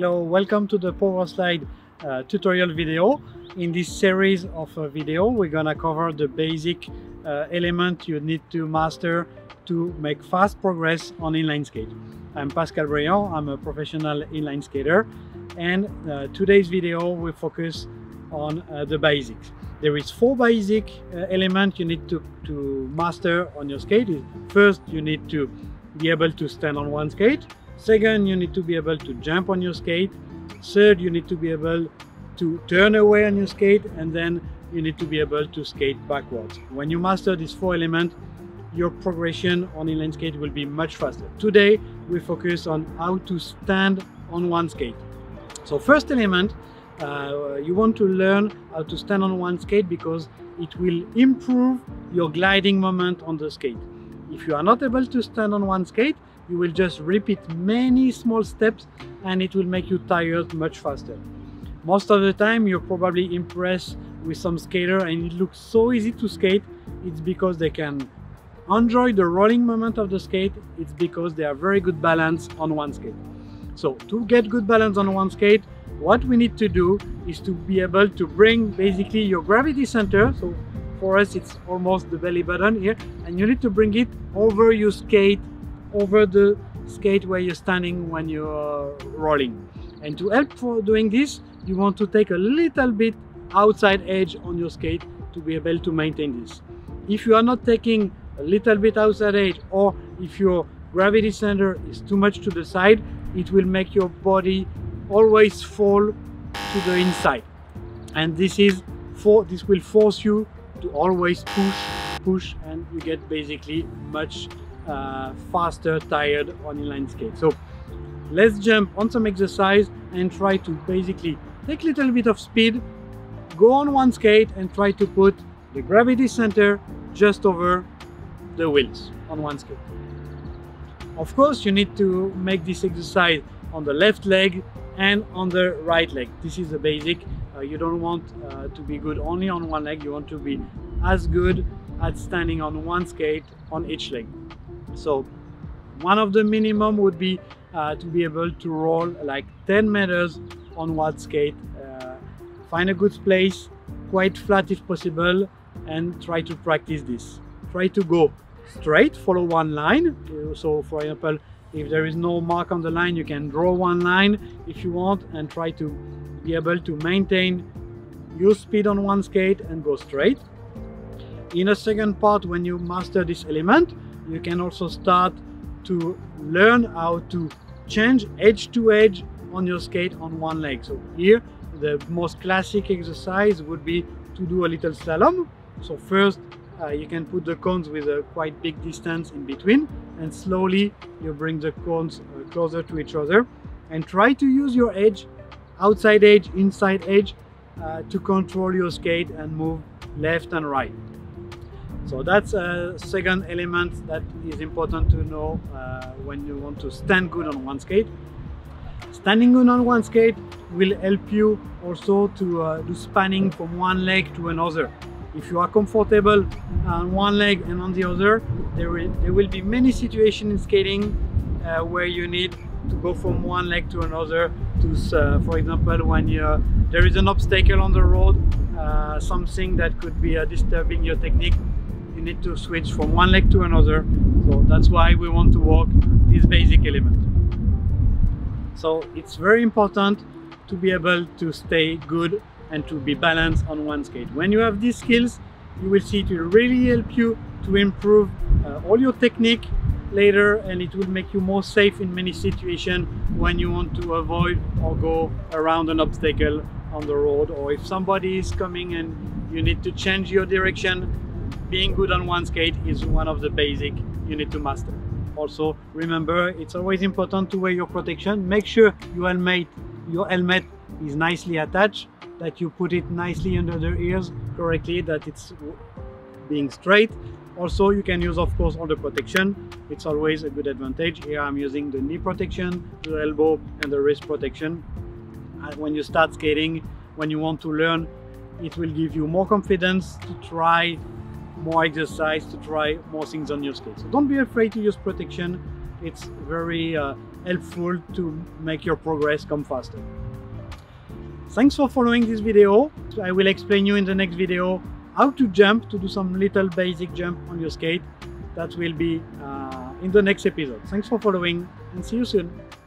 Hello, welcome to the Power Slide tutorial video. In this series of video, we're gonna cover the basic element you need to master to make fast progress on inline skate. I'm Pascal Briand, I'm a professional inline skater, and today's video will focus on the basics. There is four basic elements you need to master on your skate. First, you need to be able to stand on one skate. Second, you need to be able to jump on your skate. Third, you need to be able to turn away on your skate, and then you need to be able to skate backwards. When you master these four elements, your progression on inline skate will be much faster. Today, we focus on how to stand on one skate. So first element, you want to learn how to stand on one skate because it will improve your gliding moment on the skate. If you are not able to stand on one skate, you will just repeat many small steps and it will make you tired much faster. Most of the time, you're probably impressed with some skater and it looks so easy to skate. It's because they can enjoy the rolling moment of the skate. It's because they have very good balance on one skate. So to get good balance on one skate, what we need to do is to be able to bring basically your gravity center. So for us, it's almost the belly button here, and you need to bring it over your skate, over the skate where you're standing when you're rolling. And to help for doing this, you want to take a little bit outside edge on your skate to be able to maintain this. If you are not taking a little bit outside edge, or if your gravity center is too much to the side, it will make your body always fall to the inside. And this will force you to always push, and you get basically much faster tired on inline skate. So let's jump on some exercise and try to basically take a little bit of speed, go on one skate and try to put the gravity center just over the wheels on one skate. Of course, you need to make this exercise on the left leg and on the right leg. This is the basic. You don't want to be good only on one leg. You want to be as good at standing on one skate on each leg. So one of the minimum would be to be able to roll like 10 meters on one skate. Find a good place, quite flat if possible, and try to practice this. Try to go straight, follow one line. So for example, if there is no mark on the line, you can draw one line if you want and try to be able to maintain your speed on one skate and go straight. In a second part, when you master this element, you can also start to learn how to change edge to edge on your skate on one leg. So here, the most classic exercise would be to do a little slalom. So first, you can put the cones with a quite big distance in between, and slowly you bring the cones closer to each other and try to use your edge, outside edge, inside edge, to control your skate and move left and right. So that's a second element that is important to know when you want to stand good on one skate. Standing good on one skate will help you also to do spanning from one leg to another. If you are comfortable on one leg and on the other, there will be many situations in skating where you need to go from one leg to another. For example, when there is an obstacle on the road, something that could be disturbing your technique, you need to switch from one leg to another. So that's why we want to work this basic element. So it's very important to be able to stay good and to be balanced on one skate. When you have these skills, you will see it will really help you to improve all your technique later, and it will make you more safe in many situations when you want to avoid or go around an obstacle on the road, or if somebody is coming and you need to change your direction. Being good on one skate is one of the basics you need to master. Also, remember, it's always important to wear your protection. Make sure your helmet is nicely attached, that you put it nicely under the ears correctly, that it's being straight. Also, you can use, of course, all the protection. It's always a good advantage. Here I'm using the knee protection, the elbow and the wrist protection. And when you start skating, when you want to learn, it will give you more confidence to try more exercise, to try more things on your skate. So don't be afraid to use protection. it's very helpful to make your progress come faster. Thanks for following this video. I will explain you in the next video how to jump, to do some little basic jump on your skate. That will be in the next episode. Thanks for following and see you soon.